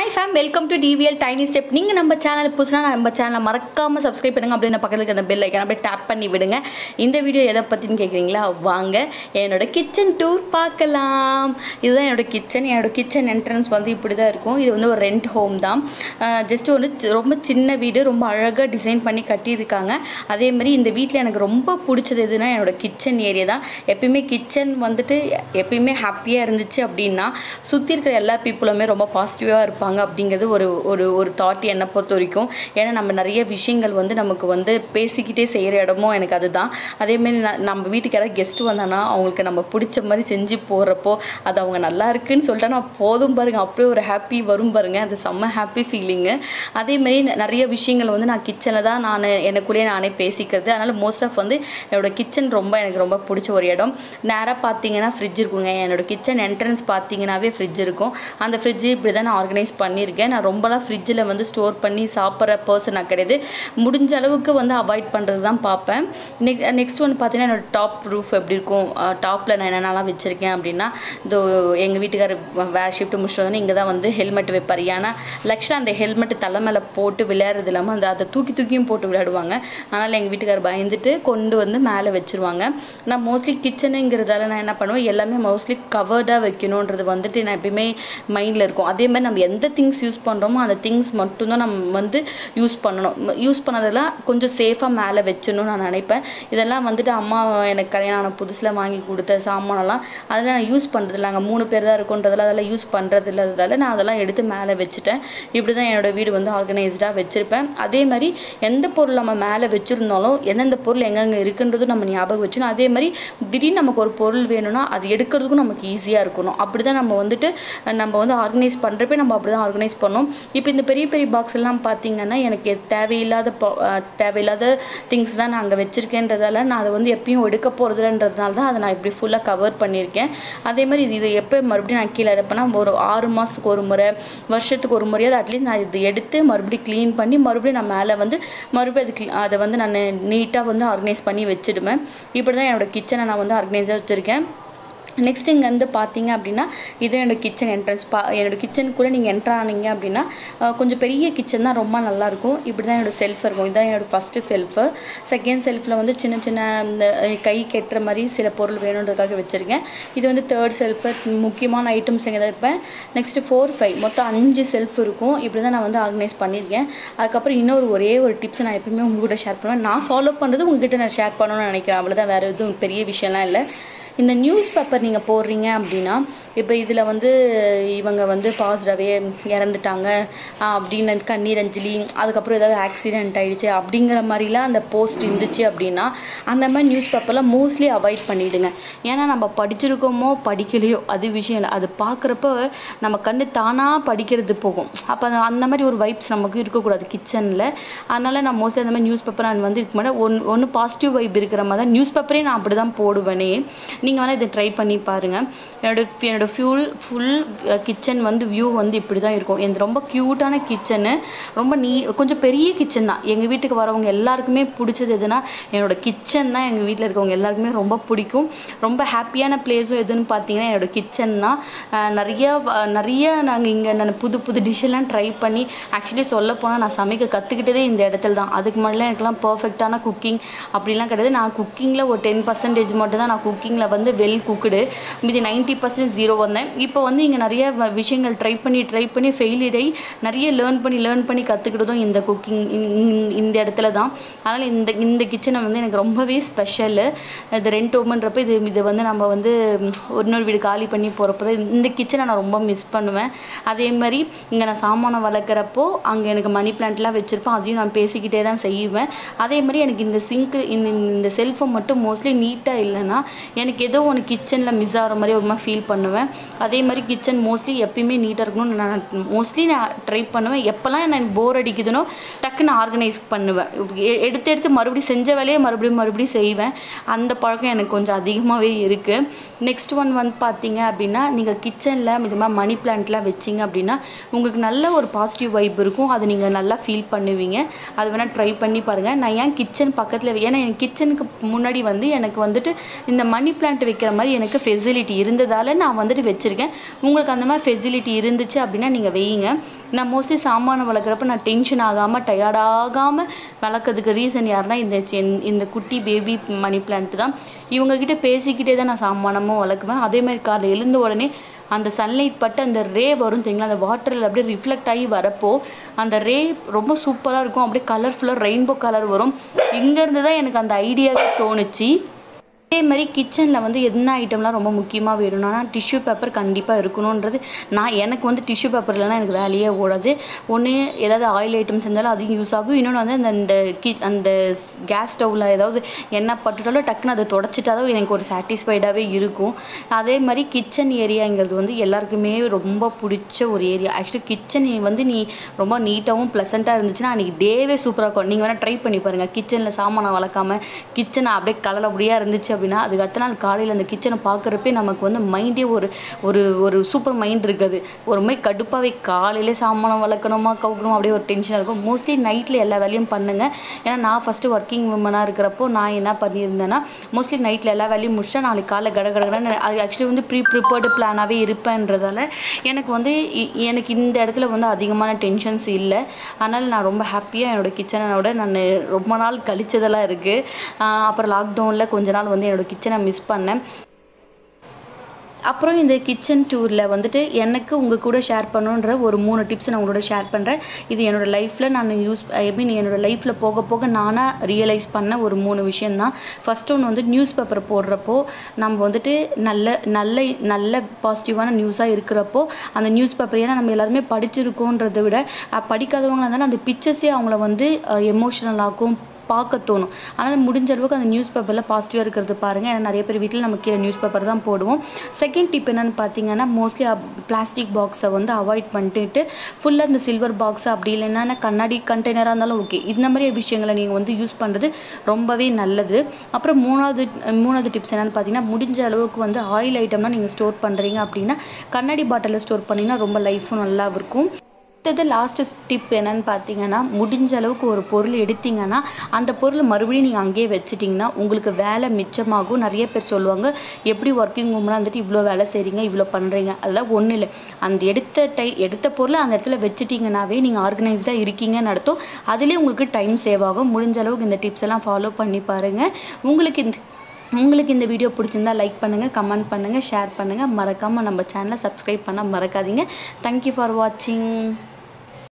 Hi fam, welcome to DVL Tiny Step. If you are channel, subscribe to the bell icon and tap on the bell icon. If you want to see this kitchen tour, this is my kitchen. My kitchen entrance is here. This is a rent home. Just a very small video, very beautiful design. That's why in the week, I have a kitchen area. Every kitchen is happier. All people are very positive. அப்படிங்கிறது ஒரு thought என்ன பொறுத்த வரைக்கும் ஏன்னா நம்ம நிறைய விஷயங்கள் வந்து நமக்கு வந்து பேசிக்கிட்டே செய்யற இடமோ எனக்கு அதுதான் அதே மாதிரி நம்ம வீட்டுக்கு யாராவது கெஸ்ட் வந்தானா அவங்களுக்கு நம்ம பிடிச்ச மாதிரி செஞ்சு போறப்போ அது அவங்க நல்லா இருக்குன்னு சொல்லிட்டானா போதும் பாருங்க அப்படியே ஒரு ஹாப்பி வரும் பாருங்க அது செம்ம ஹாப்பி ஃபீலிங் அதே மாதிரி நிறைய விஷயங்கள் வந்து நான் கிச்சன்ல தான் நான் எனக்குள்ளே நானே பேசிக்கிறது அதனால மோஸ்ட் ஆஃப் வந்து என்னோட கிச்சன் ரொம்ப எனக்கு ரொம்ப பிடிச்ச ஒரு இடம் நேரா பாத்தீங்கன்னா ஃப்ரிட்ஜ் இருக்குங்க என்னோட கிச்சன் என்ட்ரன்ஸ் பாத்தீங்கனாவே ஃப்ரிட்ஜ் இருக்கும் அந்த ஃப்ரிட்ஜ் இப்படி தான் நான் organize பண்ணிருக்கேன் நான் ரொம்பலாம் ஃப்ரிட்ஜ்ல வந்து ஸ்டோர் பண்ணி சாப்பிற पर्सन ஆகறது முடிஞ்ச அளவுக்கு வந்து அவாய்ட் பண்றது தான் பாப்பேன் நெக்ஸ்ட் ஒன் பாத்தீனா என்னோட டாப் ரூஃப் எப்படி இருக்கும் டாப்ல நான் என்னெல்லாம் வெச்சிருக்கேன் அப்படினா இது எங்க வீட்டுக்கார வேர் ஷிஃப்ட் முடிச்சதுனே இங்க தான் வந்து ஹெல்மெட் வைப்பார் ஏனா லட்சணம் அந்த ஹெல்மெட் தலை மேல போட்டு விளையாறது இல்லாம அந்த தூக்கியும் போட்டு விளையாடுவாங்க அதனால எங்க வீட்டுக்கார பயந்துட்டு கொண்டு வந்து மேலே வெச்சிருவாங்க நான் மோஸ்ட்லி கிச்சன்ங்கறதால நான் என்ன பண்ணுவேன் எல்லாமே மோஸ்ட்லி கவர்டா வைக்கணும்ன்றது வந்துட்டு நான் எப்பவுமே மைண்ட்ல இருக்கும் அதே மாதிரி நம்ம எந்த things யூஸ் பண்றோமோ அந்த things மட்டும் தான் நம்ம வந்து யூஸ் பண்ணனும் யூஸ் பண்ணதெல்லாம் கொஞ்சம் சேஃபா மேலே வெச்சணும் நான் நினைப்பேன் இதெல்லாம் வந்துட்டு அம்மா எனக்கு கல்யாணமான புதுசுல வாங்கி கொடுத்த சாமானலாம் அதெல்லாம் நான் யூஸ் பண்றது இல்லங்க மூணு பேர் தான் இருக்குன்றதால அதெல்லாம் யூஸ் பண்றது இல்லதால நான் அதெல்லாம் எடுத்து மேலே வெச்சிட்டேன் இப்படி தான் என்னோட வீடு வந்து ஆர்கனைஸ்டா வெச்சிருப்பேன் அதே மாதிரி எந்த பொருள் நம்ம மேலே வெச்சிருந்தாலும் என்னென்ன பொருள் எங்கங்க இருக்குன்றது நம்ம ஞாபகம் வெச்சணும் அதே மாதிரி திடீர்னு நமக்கு ஒரு பொருள் வேணும்னா அது எடுக்கிறதுக்கு நமக்கு ஈஸியா இருக்கணும் அப்படி தான் நம்ம வந்து ஆர்கனைஸ் பண்றப்ப நம்ம அப்படி தான் ஆர்கனைஸ் பண்ணோம் இப்போ இந்த பெரிய பெரிய பாக்ஸ் எல்லாம் பாத்தீங்கன்னா எனக்கு தேவையில்லாத things தான் நான் அங்க வெச்சிருக்கேன்றதால நான் அதை வந்து எப்பவும் எடுக்க போறதுன்றதால தான் அதை நான் இப்படி ஃபுல்லா கவர் பண்ணிருக்கேன் அதே மாதிரி இது எப்ப மறுபடியும் நான் கீழ இறப்பனா ஒரு 6 மாசத்துக்கு ஒரு முறை வருஷத்துக்கு ஒரு முறை at least நான் இது எடுத்து மறுபடியும் க்ளீன் பண்ணி மறுபடியும் நான் மேலே வந்து மறுபடியும் அதை வந்து நான் நீட்டா வந்து ஆர்கனைஸ் பண்ணி வெச்சிடுவேன் இப்படி தான் என்னோட கிச்சனை நான் வந்து ஆர்கனைஸா வச்சிருக்கேன் Next இங்க வந்து பாத்தீங்க அப்படினா இது என்னோட கிச்சன் என்ட்ரன்ஸ் என்னோட கிச்சனுக்குள்ள நீங்க என்டர் ஆனீங்க அப்படினா கொஞ்சம் பெரிய கிச்சன் தான் ரொம்ப நல்லா இருக்கும் இப்படி தான் என்னோட செல்ஃப் இருக்கும் இதான் என்னோட ஃபர்ஸ்ட் செல்ஃப் செகண்ட் செல்ஃப்ல வந்து சின்ன சின்ன கை கெட்டற மாதிரி சில பொருள் வேணும்ன்றதுக்காக வச்சிருக்கேன் இது வந்து third செல்ஃப் முக்கியமான ஐட்டம்ஸ் எங்க வைப்பேன் நெக்ஸ்ட் 4 5 மொத்தம் 5 செல்ஃப் இருக்கும் இப்படி தான் நான் வந்து ஆர்கனைஸ் பண்ணிருக்கேன் அதுக்கு அப்புறம் இன்னொரு ஒரே டிப்ஸ் நான் எப்பவுமே உங்க கூட ஷேர் பண்ணுவேன் நான் ஃபாலோ பண்றது உங்க கிட்ட நான் ஷேர் பண்ணனும்னு நினைக்கிறேன் அவ்வளவுதான் வேற எதுவும் பெரிய விஷயம்லாம் இல்ல இந்த நியூஸ் பேப்பர் நீங்க போடுறீங்க அப்படினா இப்போ இதுல வந்து இவங்க வந்து பாஸ்ட் அவே இறந்துட்டாங்க அப்படின கண்ணீரஞ்சலி அதுக்கு அப்புறம் ஏதாவது ஆக்சிடென்ட் ஆயிடுச்சு அப்படிங்கற மாதிரிலாம் அந்த போஸ்ட் இருந்துச்சு அப்படினா அந்த மாதிரி நியூஸ் பேப்பர்ல மோஸ்ட்லி அவாய்ட் பண்ணிடுங்க ஏன்னா நம்ம படிச்சிருக்கோமோ படிக்கலையோ அது விஷயம் இல்ல அது பார்க்கறப்ப நம்ம கண்ணு தானா படிக்கிறது போகும் அப்ப அந்த மாதிரி ஒரு வைப்ஸ் நமக்கு இருக்க கூடாது கிச்சன்ல அதனால நான் மோஸ்ட்லி அந்த மாதிரி நியூஸ் பேப்பர் நான் வந்து இருக்குமட ஒன்னு பாசிட்டிவ் வைப் இருக்குற மாதிரி நியூஸ் பேப்பரே நான் அப்படி தான் போடுவேனே நீங்க வந்து இத ட்ரை பண்ணி பாருங்க என்னோட ஃபுல் கிச்சன் வந்து வியூ வந்து இப்படி தான் இருக்கும் இந்த ரொம்ப கியூட்டான கிச்சன் ரொம்ப கொஞ்சம் பெரிய கிச்சன் தான் எங்க வீட்டுக்கு வரவங்க எல்லாருக்குமே பிடிச்சது எதுனா என்னோட கிச்சன் தான் எங்க வீட்ல இருக்கவங்க எல்லாருக்குமே ரொம்ப பிடிக்கும் ரொம்ப ஹாப்பியான பிளேஸ் எதுன்னு பாத்தீங்கன்னா என்னோட கிச்சன் தான் நிறைய நாங்க இங்க நான் புது டிஷ் எல்லாம் ட்ரை பண்ணி एक्चुअली சொல்ல போனா நான் சமைக்க கத்துக்கிட்டதே இந்த இடத்துல தான் அதுக்கு முன்னாடி எனக்குலாம் பெர்ஃபெக்ட்டான குக்கிங் அப்படி எல்லாம் கிடையாது நான் குக்கிங்ல ஒரு 10% மட்டும் தான் நான் குக்கிங்ல வந்து வெல் குக்டு மீதி 90% ஜீரோ வந்தேன் இப்போ வந்து இங்க நிறைய விஷயங்கள் ட்ரை பண்ணி ஃபெயிலியர் ஆயி நிறைய லேர்ன் பண்ணி கத்துக்கிட்டதும் இந்த குக்கிங் இந்த இடத்துல தான் அதனால இந்த கிச்சன் வந்து எனக்கு ரொம்பவே ஸ்பெஷல் இது ரெண்ட் ஹோம்ன்றப்ப இது வந்து நம்ம வந்து இன்னொரு வீடு காலி பண்ணி போறப்ப இந்த கிச்சனை நான் ரொம்ப மிஸ் பண்ணுவேன் அதே மாதிரி இங்க நான் சாமான வளக்கறப்போ அங்க எனக்கு மணி பிளான்ட்லாம் வெச்சிருப்பேன் அதையும் நான் பேசிக்கிட்டே தான் செய்வேன் அதே மாதிரி எனக்கு இந்த சிங்க் இந்த செல்ஃப் மட்டும் மோஸ்ட்லி நீட்டா இல்லனா எனக்கு ஏதோ ஒரு கிச்சன்ல மிஸ் ஆற மாதிரி ஒரு மாதிரி ஃபீல் பண்ணுவேன் அதே மாதிரி கிச்சன் மோஸ்ட்லி எப்பவுமே நீட்டா இருக்கணும் நான் மோஸ்ட்லி நான் ட்ரை பண்ணுவேன் எப்பலாம் நான் போர் அடிக்குதுனோ டக்குன்னு ஆர்கனைஸ் பண்ணுவேன் எடுத்து மறுபடியும் செஞ்ச வேலையை மறுபடியும் செய்வேன் அந்த பழக்கம் எனக்கு கொஞ்சம் அதிகமாவே இருக்கு நெக்ஸ்ட் ஒன் வந்து பாத்தீங்க அப்படினா நீங்க கிச்சன்ல இதுமா மணி பிளான்ட்லாம் வெச்சீங்க அப்படினா உங்களுக்கு நல்ல ஒரு பாசிட்டிவ் வைப் இருக்கும் அது நீங்க நல்லா ஃபீல் பண்ணுவீங்க அது வேணா ட்ரை பண்ணி பாருங்க நான் ஏன் கிச்சன் பக்கத்துல ஏனா என் கிச்சனுக்கு முன்னாடி வந்து எனக்கு வந்துட்டு இந்த மணி பிளான்ட் வைக்கிற மாதிரி எனக்கு ஃபெசிலிட்டி இருந்ததால நான் வந்துட்டு வெச்சிருக்கேன். உங்களுக்கு அந்த மாதிரி ஃபெசிலிட்டி இருந்துச்சு அப்படினா நீங்க வெயிங்க. நான் மோஸ்ட்லி சாமான வளர்க்கறப்ப நான் டென்ஷன் ஆகாம டயர்ட் ஆகாம வளர்க்கிறதுக்கு ரீசன் யாருன்னா இந்த குட்டி பேபி மணி பிளான்ட் தான். இவங்க கிட்ட பேசிக்கிட்டே தான் நான் சாமானமும் வளர்க்குவேன். அதே மாதிரி காலையில எழுந்த உடனே அந்த சன்லைட் பட்டு அந்த ரே வரும் தெரியுங்களா, அந்த வாட்டரில் அப்படியே ரிஃப்ளெக்ட் ஆகி வரப்போ அந்த ரே ரொம்ப சூப்பராக இருக்கும். அப்படியே கலர்ஃபுல்லாக ரெயின்போ கலர் வரும். இங்கேருந்து தான் எனக்கு அந்த ஐடியாவே தோணுச்சு. அதே மாதிரி கிச்சனில் வந்து என்ன ஐட்டம்லாம் ரொம்ப முக்கியமாக வேணும்னா டிஷ்யூ பேப்பர் கண்டிப்பாக இருக்கணுன்றது. நான் எனக்கு வந்து டிஷ்யூ பேப்பர் இல்லைன்னா எனக்கு வேலையே ஓடாது. ஒன்று ஏதாவது ஆயில் ஐட்டம்ஸ் இருந்தாலும் அதுவும் யூஸ் ஆகும். இன்னொன்று வந்து அந்த கேஸ் ஸ்டவ்வில் ஏதாவது எண்ணெய் பட்டுட்டாலும் டக்குன்னு அதை தொடச்சிட்டாலும் எனக்கு ஒரு சாட்டிஸ்ஃபைடாகவே இருக்கும். அதே மாதிரி கிச்சன் ஏரியாங்கிறது வந்து எல்லாருக்குமே ரொம்ப பிடிச்ச ஒரு ஏரியா. ஆக்சுவலி கிச்சன் வந்து நீ ரொம்ப நீட்டாகவும் ப்ளசண்ட்டாக இருந்துச்சுன்னா அன்றைக்கி டேவே சூப்பராக இருக்கும். நீங்கள் வேணால் ட்ரை பண்ணி பாருங்கள். கிச்சனில் சாமானை வளர்க்காமல் கிச்சனை அப்படியே கலரபடியாக இருந்துச்சு அப்படின்னா அதுக்கு அடுத்த நாள் காலையில் அந்த கிச்சனை பார்க்குறப்பே நமக்கு வந்து மைண்டே ஒரு ஒரு சூப்பர் மைண்ட் இருக்குது. ஒரு மாதிரி கடுப்பாகவே காலையிலே சாமானம் வளர்க்கணுமா கவுக்கணுமா அப்படியே ஒரு டென்ஷனாக இருக்கும். மோஸ்ட்லி நைட்டில் எல்லா வேலையும் பண்ணுங்கள். ஏன்னா நான் ஃபஸ்ட்டு ஒர்க்கிங் விமனாக இருக்கிறப்போ நான் என்ன பண்ணியிருந்தேன்னா மோஸ்ட்லி நைட்டில் எல்லா வேலையும் முடிச்சா நாளைக்கு காலை கடகடகடன்னு அது ஆக்சுவலி வந்து ப்ரிப்பேர்டு பிளானாகவே இருப்பேன்றதால எனக்கு இந்த இடத்துல வந்து அதிகமான டென்ஷன்ஸ் இல்லை. அதனால் நான் ரொம்ப ஹாப்பியாக என்னோடய கிச்சனோட நான் ரொம்ப நாள் கழிச்சதெல்லாம் இருக்குது. அப்புறம் லாக்டவுனில் கொஞ்ச நாள் வந்து என்னோடய கிச்சனை மிஸ் பண்ணேன். அப்புறம் இந்த கிச்சன் டூரில் வந்துட்டு எனக்கு உங்கள் கூட ஷேர் பண்ணுன்ற ஒரு 3 டிப்ஸ் நான் உங்களோட ஷேர் பண்ணுறேன். இது என்னோடய லைஃப்பில் நான் என்னோடய லைஃப்பில் போக போக நானாக ரியலைஸ் பண்ண ஒரு 3 விஷயந்தான். ஃபஸ்ட் ஒன்று வந்து நியூஸ் பேப்பர் போடுறப்போ நம்ம வந்துட்டு நல்ல நல்ல நல்ல பாசிட்டிவான நியூஸாக இருக்கிறப்போ அந்த நியூஸ் பேப்பர் ஏன்னா நம்ம எல்லாருமே படிச்சிருக்கோன்றதை விட படிக்காதவங்களாக இருந்தாலும் அந்த பிக்சர்ஸே அவங்கள வந்து எமோஷனல் ஆகும், பார்க்க தோணும். ஆனால் முடிஞ்ச அளவுக்கு அந்த நியூஸ் பேப்பரில் பாசிட்டிவாக இருக்கிறது பாருங்கள். ஏன்னா நிறைய பேர் வீட்டில் நம்ம கீழே நியூஸ் பேப்பர் தான் போடுவோம். செகண்ட் டிப் என்னென்னு பார்த்தீங்கன்னா மோஸ்ட்லி பிளாஸ்டிக் பாக்ஸை வந்து அவாய்ட் பண்ணிட்டு ஃபுல்லாக இந்த சில்வர் பாக்ஸ் அப்படி இல்லைன்னா கண்ணாடி கண்டெய்னராக இருந்தாலும் ஓகே. இந்த மாதிரி விஷயங்களை நீங்கள் வந்து யூஸ் பண்ணுறது ரொம்பவே நல்லது. அப்புறம் மூணாவது டிப்ஸ் என்னென்னு பார்த்தீங்கன்னா முடிஞ்ச அளவுக்கு வந்து ஆயில் ஐட்டம்லாம் நீங்கள் ஸ்டோர் பண்ணுறீங்க அப்படின்னா கண்ணாடி பாட்டிலில் ஸ்டோர் பண்ணிங்கன்னா ரொம்ப லைஃப்பும் நல்லா இருக்கும். அடுத்தது லாஸ்ட் டிப் என்னன்னு பார்த்தீங்கன்னா முடிஞ்ச அளவுக்கு ஒரு பொருள் எடுத்தீங்கன்னா அந்த பொருள் மறுபடியும் நீங்கள் அங்கேயே வச்சுட்டிங்கன்னா உங்களுக்கு வேலை மிச்சமாகும். நிறைய பேர் சொல்லுவாங்க எப்படி ஒர்க்கிங் உமனாக வந்துட்டு இவ்வளோ வேலை செய்கிறீங்க இவ்வளோ பண்ணுறீங்க. அதெல்லாம் ஒன்றும் இல்லை. அந்த எடுத்த பொருளை அந்த இடத்துல வச்சுட்டிங்கன்னாவே நீங்கள் ஆர்கனைஸ்டாக இருக்கீங்கன்னு அர்த்தம். அதுலேயே உங்களுக்கு டைம் சேவ் ஆகும். முடிஞ்ச அளவுக்கு இந்த டிப்ஸ் எல்லாம் ஃபாலோ பண்ணி பாருங்கள். உங்களுக்கு இந்த வீடியோ பிடிச்சிருந்தா லைக் பண்ணுங்கள், கமெண்ட் பண்ணுங்கள், ஷேர் பண்ணுங்கள். மறக்காமல் நம்ம சேனலை சப்ஸ்கிரைப் பண்ண மறக்காதீங்க. தேங்க்யூ ஃபார் வாட்சிங்.